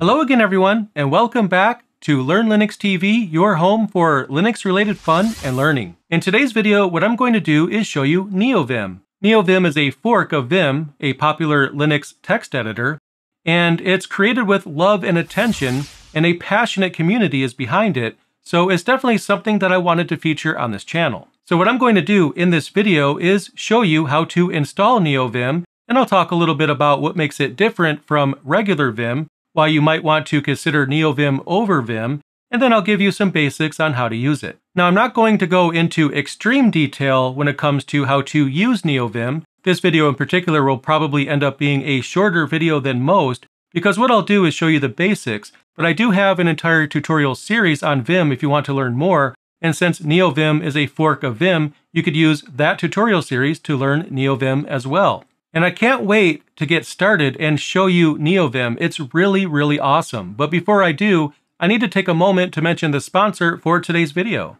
Hello again, everyone, and welcome back to Learn Linux TV, your home for Linux-related fun and learning. In today's video, what I'm going to do is show you NeoVim. NeoVim is a fork of Vim, a popular Linux text editor, and it's created with love and attention, and a passionate community is behind it, so it's definitely something that I wanted to feature on this channel. So what I'm going to do in this video is show you how to install NeoVim, and I'll talk a little bit about what makes it different from regular Vim, why you might want to consider NeoVim over Vim, and then I'll give you some basics on how to use it. Now, I'm not going to go into extreme detail when it comes to how to use NeoVim. This video in particular will probably end up being a shorter video than most, because what I'll do is show you the basics, but I do have an entire tutorial series on Vim if you want to learn more, and since NeoVim is a fork of Vim, you could use that tutorial series to learn NeoVim as well. And I can't wait to get started and show you NeoVim. It's really, really awesome. But before I do, I need to take a moment to mention the sponsor for today's video.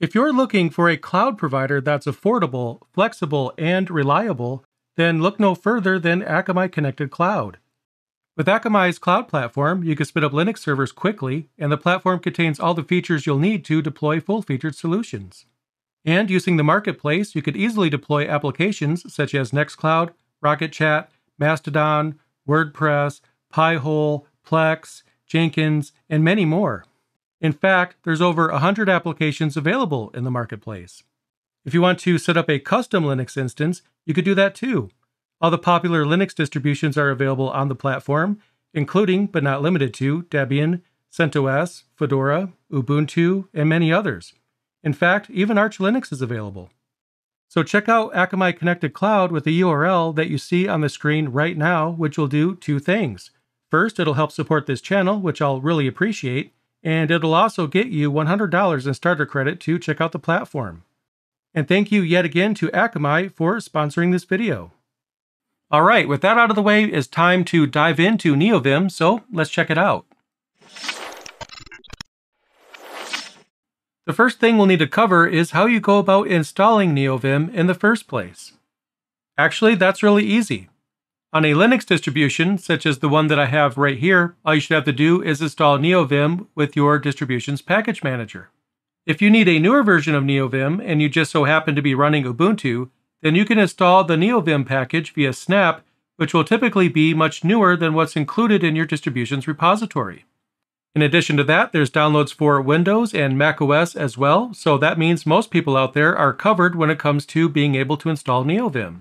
If you're looking for a cloud provider that's affordable, flexible, and reliable, then look no further than Akamai Connected Cloud. With Akamai's cloud platform, you can spin up Linux servers quickly, and the platform contains all the features you'll need to deploy full-featured solutions. And using the marketplace, you could easily deploy applications such as Nextcloud, Rocket.Chat, Mastodon, WordPress, Pi-hole, Plex, Jenkins, and many more. In fact, there's over 100 applications available in the marketplace. If you want to set up a custom Linux instance, you could do that too. All the popular Linux distributions are available on the platform, including, but not limited to, Debian, CentOS, Fedora, Ubuntu, and many others. In fact, even Arch Linux is available. So check out Akamai Connected Cloud with the URL that you see on the screen right now, which will do two things. First, it'll help support this channel, which I'll really appreciate, and it'll also get you $100 in starter credit to check out the platform. And thank you yet again to Akamai for sponsoring this video. All right, with that out of the way, it's time to dive into NeoVim, so let's check it out. The first thing we'll need to cover is how you go about installing NeoVim in the first place. Actually, that's really easy. On a Linux distribution, such as the one that I have right here, all you should have to do is install NeoVim with your distribution's package manager. If you need a newer version of NeoVim and you just so happen to be running Ubuntu, then you can install the NeoVim package via snap, which will typically be much newer than what's included in your distribution's repository. In addition to that, there's downloads for Windows and macOS as well, so that means most people out there are covered when it comes to being able to install NeoVim.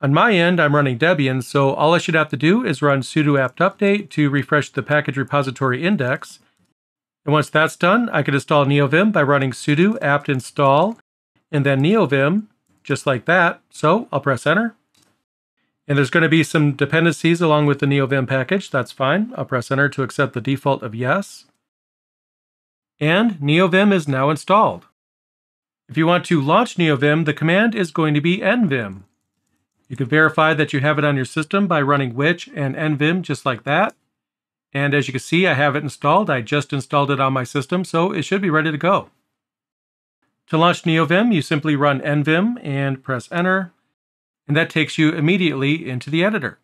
On my end, I'm running Debian, so all I should have to do is run sudo apt-update to refresh the package repository index. And once that's done, I can install NeoVim by running sudo apt install, and then NeoVim, just like that, so I'll press enter. And there's going to be some dependencies along with the NeoVim package. That's fine. I'll press enter to accept the default of yes. And NeoVim is now installed. If you want to launch NeoVim, the command is going to be nvim. You can verify that you have it on your system by running which and nvim just like that. And as you can see, I have it installed. I just installed it on my system, so it should be ready to go. To launch NeoVim, you simply run nvim and press enter. And that takes you immediately into the editor.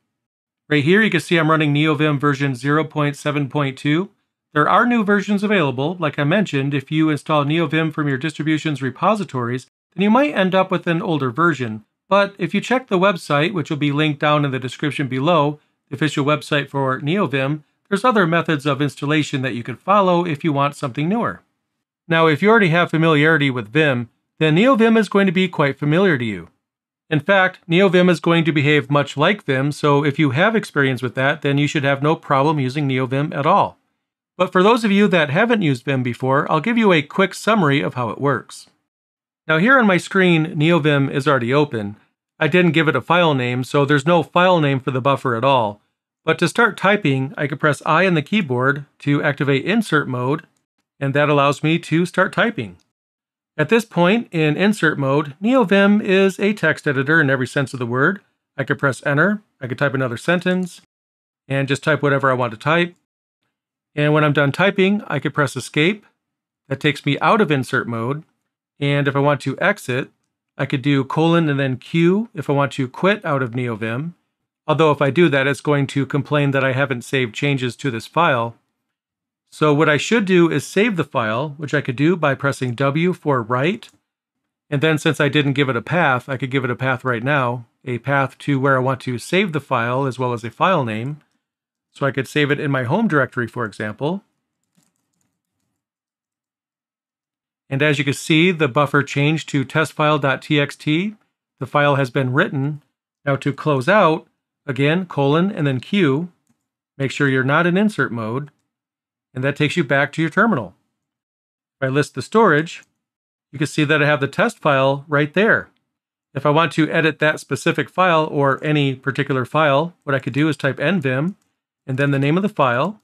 Right here, you can see I'm running NeoVim version 0.7.2. There are new versions available. Like I mentioned, if you install NeoVim from your distribution's repositories, then you might end up with an older version. But if you check the website, which will be linked down in the description below, the official website for NeoVim, there's other methods of installation that you can follow if you want something newer. Now, if you already have familiarity with Vim, then NeoVim is going to be quite familiar to you. In fact, NeoVim is going to behave much like Vim, so if you have experience with that, then you should have no problem using NeoVim at all. But for those of you that haven't used Vim before, I'll give you a quick summary of how it works. Now here on my screen, NeoVim is already open. I didn't give it a file name, so there's no file name for the buffer at all. But to start typing, I can press I on the keyboard to activate insert mode, and that allows me to start typing. At this point, in insert mode, NeoVim is a text editor in every sense of the word. I could press enter, I could type another sentence, and just type whatever I want to type. And when I'm done typing, I could press escape, That takes me out of insert mode. And if I want to exit, I could do colon and then Q if I want to quit out of NeoVim. Although if I do that, it's going to complain that I haven't saved changes to this file. So what I should do is save the file, which I could do by pressing W for write. And then since I didn't give it a path, I could give it a path right now, a path to where I want to save the file as well as a file name. So I could save it in my home directory, for example. And as you can see, the buffer changed to testfile.txt. The file has been written. Now to close out, again, colon and then Q. Make sure you're not in insert mode. And that takes you back to your terminal. If I list the storage, you can see that I have the test file right there. If I want to edit that specific file or any particular file, what I could do is type nvim and then the name of the file.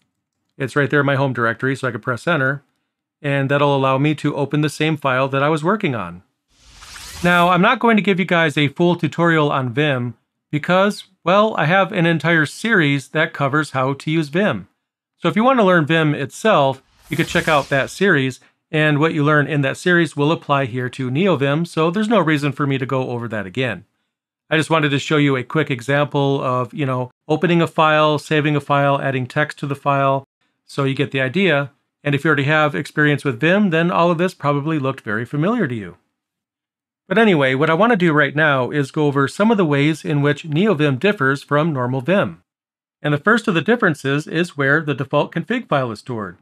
It's right there in my home directory, so I could press enter. And that'll allow me to open the same file that I was working on. Now, I'm not going to give you guys a full tutorial on Vim because, well, I have an entire series that covers how to use Vim. So if you want to learn Vim itself, you could check out that series, and what you learn in that series will apply here to NeoVim, so there's no reason for me to go over that again. I just wanted to show you a quick example of, opening a file, saving a file, adding text to the file, so you get the idea. And if you already have experience with Vim, then all of this probably looked very familiar to you. But anyway, what I want to do right now is go over some of the ways in which NeoVim differs from normal Vim. And the first of the differences is where the default config file is stored.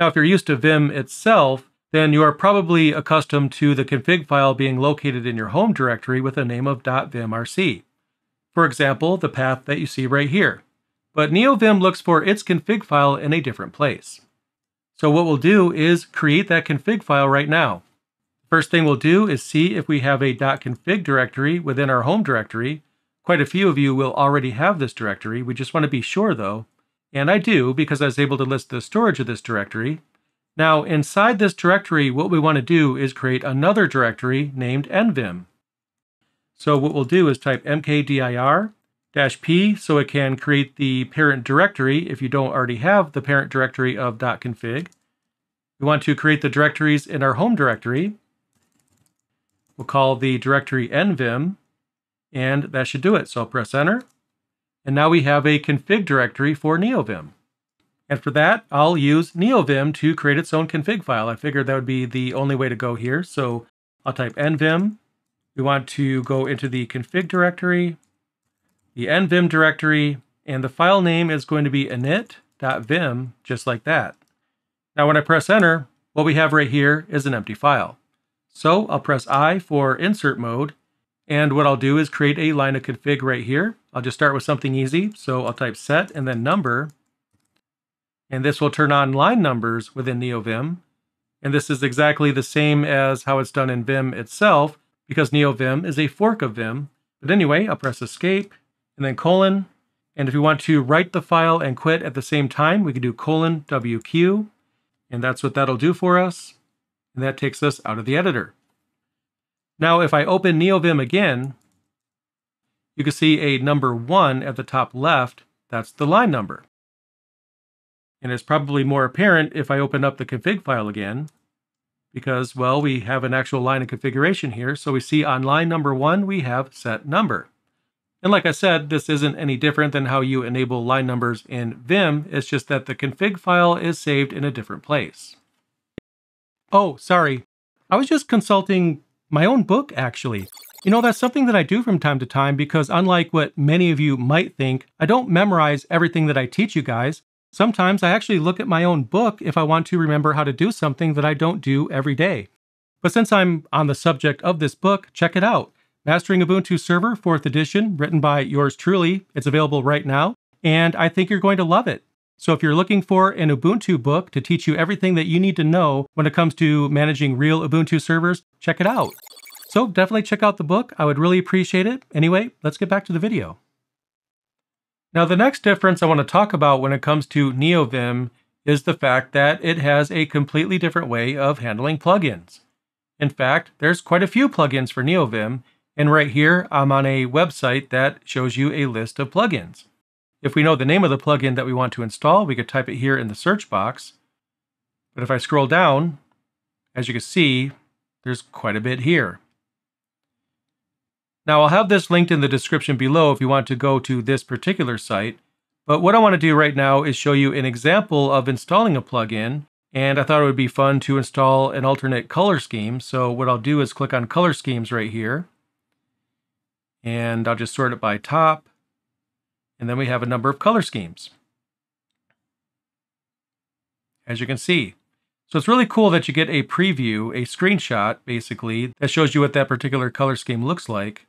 Now, if you're used to Vim itself, then you are probably accustomed to the config file being located in your home directory with a name of .vimrc. For example, the path that you see right here. But NeoVim looks for its config file in a different place. So what we'll do is create that config file right now. First thing we'll do is see if we have a .config directory within our home directory. Quite a few of you will already have this directory. We just want to be sure though. And I do because I was able to list the storage of this directory. Now inside this directory, what we want to do is create another directory named nvim. So what we'll do is type mkdir -p so it can create the parent directory if you don't already have the parent directory of .config. We want to create the directories in our home directory. We'll call the directory nvim, and that should do it. So I'll press enter. And now we have a config directory for NeoVim. And for that, I'll use NeoVim to create its own config file. I figured that would be the only way to go here. So I'll type nvim. We want to go into the config directory, the nvim directory, and the file name is going to be init.vim, just like that. Now when I press enter, what we have right here is an empty file. So I'll press I for insert mode, and what I'll do is create a line of config right here. I'll just start with something easy, so I'll type set and then number, and this will turn on line numbers within NeoVim, and this is exactly the same as how it's done in Vim itself, because NeoVim is a fork of Vim. But anyway, I'll press escape, and then colon, and if you want to write the file and quit at the same time, we can do colon WQ, and that's what that'll do for us, and that takes us out of the editor. Now if I open NeoVim again, you can see a number 1 at the top left, that's the line number. And it's probably more apparent if I open up the config file again, because, well, we have an actual line of configuration here, so we see on line number 1 we have set number. And like I said, this isn't any different than how you enable line numbers in Vim. It's just that the config file is saved in a different place. Oh, sorry. I was just consulting my own book, actually. That's something that I do from time to time because unlike what many of you might think, I don't memorize everything that I teach you guys. Sometimes I actually look at my own book if I want to remember how to do something that I don't do every day. But since I'm on the subject of this book, check it out. Mastering Ubuntu Server 4th Edition, written by yours truly. It's available right now, and I think you're going to love it. So if you're looking for an Ubuntu book to teach you everything that you need to know when it comes to managing real Ubuntu servers, check it out. So definitely check out the book. I would really appreciate it. Anyway, let's get back to the video. Now the next difference I want to talk about when it comes to NeoVim is the fact that it has a completely different way of handling plugins. In fact, there's quite a few plugins for NeoVim, and right here, I'm on a website that shows you a list of plugins. If we know the name of the plugin that we want to install, we could type it here in the search box. But if I scroll down, As you can see, there's quite a bit here. Now I'll have this linked in the description below if you want to go to this particular site, but what I want to do right now is show you an example of installing a plugin, and I thought it would be fun to install an alternate color scheme. So what I'll do is click on color schemes right here, and I'll just sort it by top, and then we have a number of color schemes, as you can see. So it's really cool that you get a preview, a screenshot basically, that shows you what that particular color scheme looks like.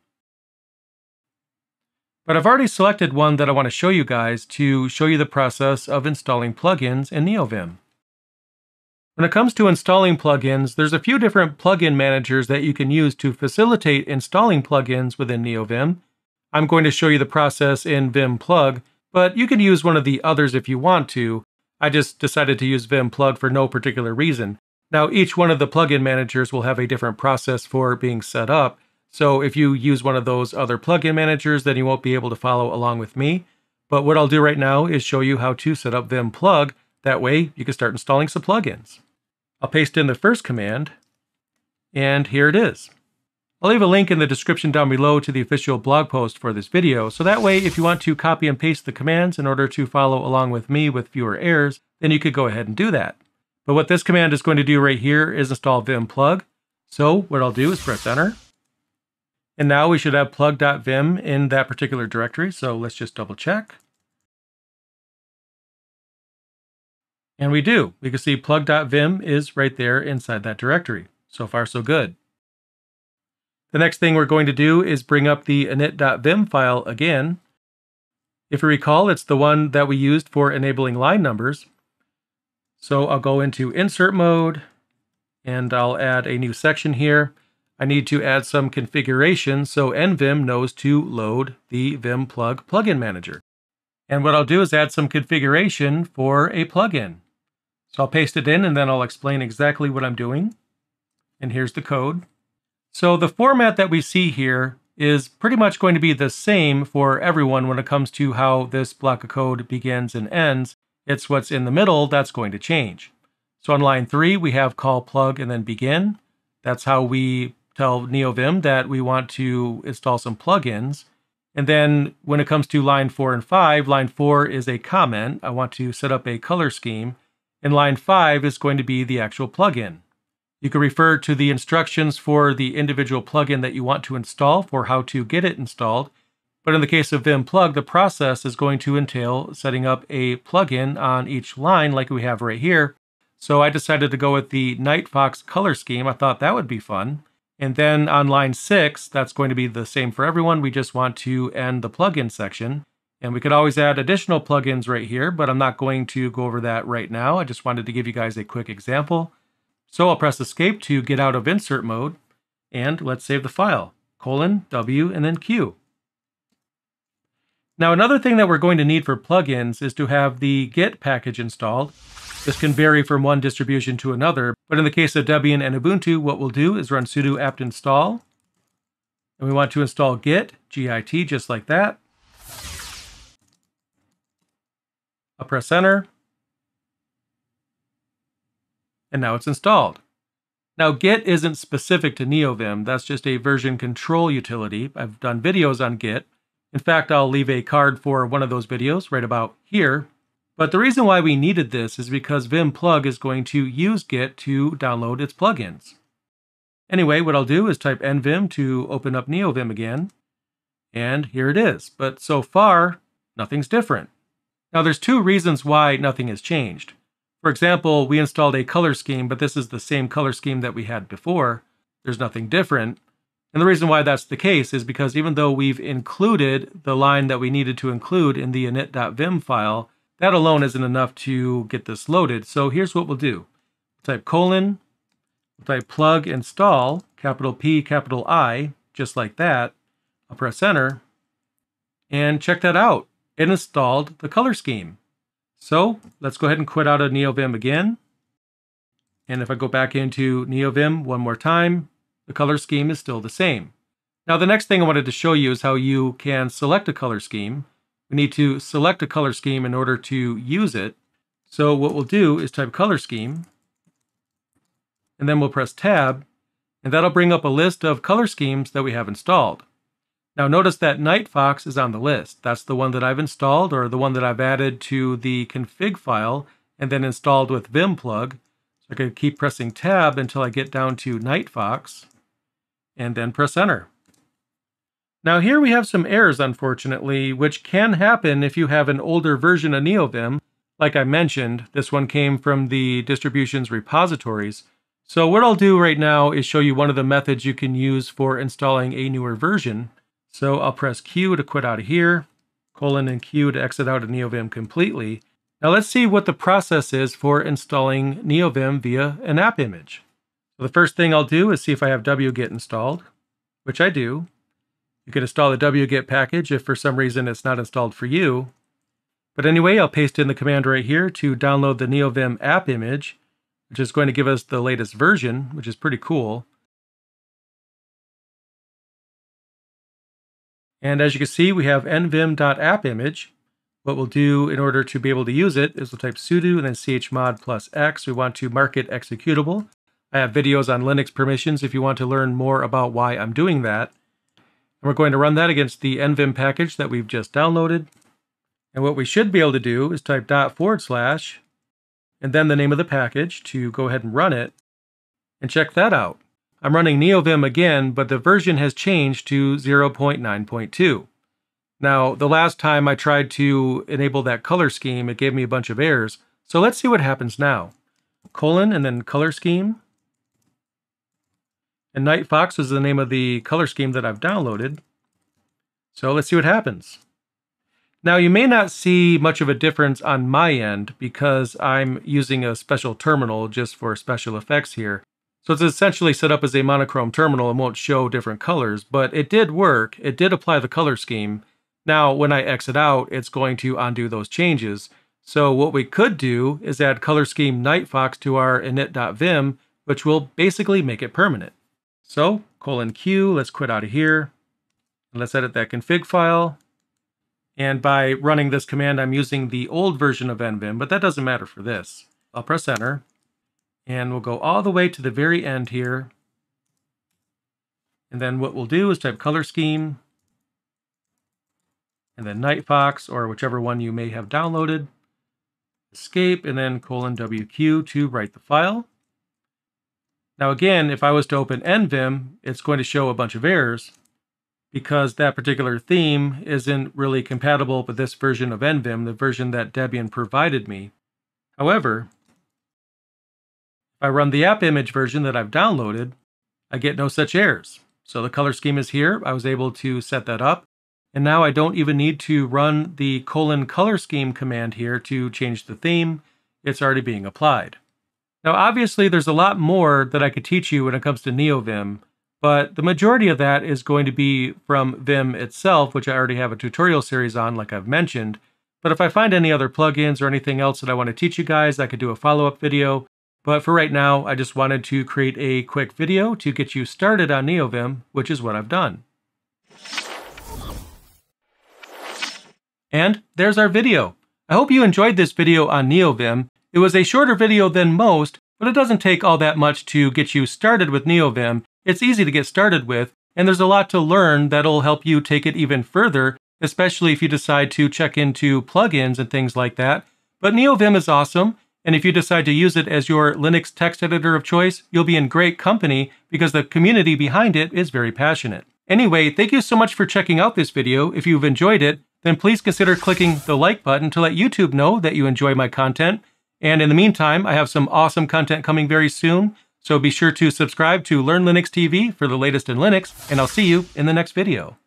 But I've already selected one that I want to show you guys to show you the process of installing plugins in NeoVim. When it comes to installing plugins, there's a few different plugin managers that you can use to facilitate installing plugins within NeoVim. I'm going to show you the process in vim-plug, but you can use one of the others if you want to. I just decided to use vim-plug for no particular reason. Now, each one of the plugin managers will have a different process for being set up, so if you use one of those other plugin managers, then you won't be able to follow along with me. But what I'll do right now is show you how to set up vim-plug. That way, you can start installing some plugins. I'll paste in the first command, and here it is. I'll leave a link in the description down below to the official blog post for this video, so that way if you want to copy and paste the commands in order to follow along with me with fewer errors, then you could go ahead and do that. But what this command is going to do right here is install vim-plug. So what I'll do is press enter. And now we should have plug.vim in that particular directory, so let's just double check. And we do. We can see plug.vim is right there inside that directory. So far, so good. The next thing we're going to do is bring up the init.vim file again. If you recall, it's the one that we used for enabling line numbers. So I'll go into insert mode, and I'll add a new section here. I need to add some configuration so NVim knows to load the vim-plug plugin manager. And what I'll do is add some configuration for a plugin. So I'll paste it in, and then I'll explain exactly what I'm doing. And here's the code. So the format that we see here is pretty much going to be the same for everyone when it comes to how this block of code begins and ends. It's what's in the middle that's going to change. So on line 3, we have call plug and then begin. That's how we tell NeoVim that we want to install some plugins. And then when it comes to line 4 and 5, line 4 is a comment. I want to set up a color scheme. And line 5 is going to be the actual plugin. You can refer to the instructions for the individual plugin that you want to install for how to get it installed. But in the case of vim-plug, the process is going to entail setting up a plugin on each line like we have right here. So I decided to go with the Nightfox color scheme. I thought that would be fun. And then on line 6, that's going to be the same for everyone. We just want to end the plugin section. And we could always add additional plugins right here, but I'm not going to go over that right now. I just wanted to give you guys a quick example. So I'll press escape to get out of insert mode. And let's save the file, :w, and then q. Now another thing that we're going to need for plugins is to have the Git package installed. This can vary from one distribution to another, but in the case of Debian and Ubuntu, what we'll do is run sudo apt install, and we want to install Git, Git, just like that. I'll press enter, and now it's installed. Now Git isn't specific to NeoVim, that's just a version control utility. I've done videos on Git. In fact, I'll leave a card for one of those videos right about here. But the reason why we needed this is because vim-plug is going to use Git to download its plugins. Anyway, what I'll do is type nvim to open up NeoVim again. And here it is. But so far, nothing's different. Now there's two reasons why nothing has changed. For example, we installed a color scheme, but this is the same color scheme that we had before. There's nothing different. And the reason why that's the case is because even though we've included the line that we needed to include in the init.vim file, that alone isn't enough to get this loaded. So here's what we'll do. We'll type : we'll type plug install, P, I, just like that. I'll press enter, and check that out. It installed the color scheme. So let's go ahead and quit out of NeoVim again. And if I go back into NeoVim one more time, the color scheme is still the same. Now the next thing I wanted to show you is how you can select a color scheme. We need to select a color scheme in order to use it. So what we'll do is type color scheme, and and then we'll press Tab, and that'll bring up a list of color schemes that we have installed. Now notice that Nightfox is on the list. That's the one that I've installed, or the one that I've added to the config file and then installed with vim-plug. So I could keep pressing Tab until I get down to Nightfox, and then press Enter. Now here we have some errors, unfortunately, which can happen if you have an older version of NeoVim. Like I mentioned, this one came from the distribution's repositories. So what I'll do right now is show you one of the methods you can use for installing a newer version. So I'll press Q to quit out of here, colon and Q to exit out of NeoVim completely. Now let's see what the process is for installing NeoVim via an app image. So the first thing I'll do is see if I have wget installed, which I do. You can install the wget package if for some reason it's not installed for you. But anyway, I'll paste in the command right here to download the NeoVim app image, which is going to give us the latest version, which is pretty cool. And as you can see, we have nvim.appimage. What we'll do in order to be able to use it is we'll type sudo and then chmod plus x. We want to mark it executable. I have videos on Linux permissions if you want to learn more about why I'm doing that. And we're going to run that against the nvim package that we've just downloaded. And what we should be able to do is type ./ and then the name of the package to go ahead and run it. And check that out. I'm running NeoVim again, but the version has changed to 0.9.2. Now, the last time I tried to enable that color scheme, it gave me a bunch of errors. So let's see what happens now. Colon and then color scheme. And Nightfox is the name of the color scheme that I've downloaded. So let's see what happens. Now, you may not see much of a difference on my end because I'm using a special terminal just for special effects here. So it's essentially set up as a monochrome terminal and won't show different colors, but it did work. It did apply the color scheme. Now, when I exit out, it's going to undo those changes. So what we could do is add color scheme Nightfox to our init.vim, which will basically make it permanent. So, colon Q, let's quit out of here. And let's edit that config file. And by running this command, I'm using the old version of NVim, but that doesn't matter for this. I'll press Enter. And we'll go all the way to the very end here. And then what we'll do is type color scheme, and then Nightfox, or whichever one you may have downloaded. Escape, and then colon WQ to write the file. Now again, if I was to open NVim, it's going to show a bunch of errors because that particular theme isn't really compatible with this version of NVim, the version that Debian provided me. However, I run the app image version that I've downloaded, I get no such errors. So the color scheme is here. I was able to set that up. And now I don't even need to run the colon color scheme command here to change the theme. It's already being applied. Now, obviously, there's a lot more that I could teach you when it comes to NeoVim, but the majority of that is going to be from Vim itself, which I already have a tutorial series on, like I've mentioned. But if I find any other plugins or anything else that I want to teach you guys, I could do a follow-up video. But for right now, I just wanted to create a quick video to get you started on NeoVim, which is what I've done. And there's our video. I hope you enjoyed this video on NeoVim. It was a shorter video than most, but it doesn't take all that much to get you started with NeoVim. It's easy to get started with, and there's a lot to learn that'll help you take it even further, especially if you decide to check into plugins and things like that. But NeoVim is awesome. And if you decide to use it as your Linux text editor of choice, you'll be in great company because the community behind it is very passionate. Anyway, thank you so much for checking out this video. If you've enjoyed it, then please consider clicking the like button to let YouTube know that you enjoy my content. And in the meantime, I have some awesome content coming very soon. So be sure to subscribe to Learn Linux TV for the latest in Linux, and I'll see you in the next video.